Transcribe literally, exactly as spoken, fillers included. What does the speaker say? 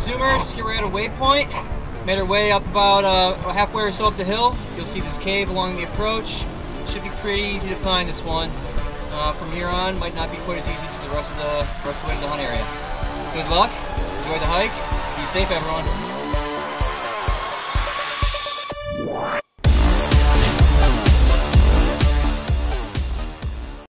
Zoomers, here we're at a waypoint. Made our way up about uh, halfway or so up the hill. You'll see this cave along the approach. Should be pretty easy to find this one. Uh, from here on, might not be quite as easy to the rest of the, rest of the way to the hunt area. Good luck, enjoy the hike, be safe everyone.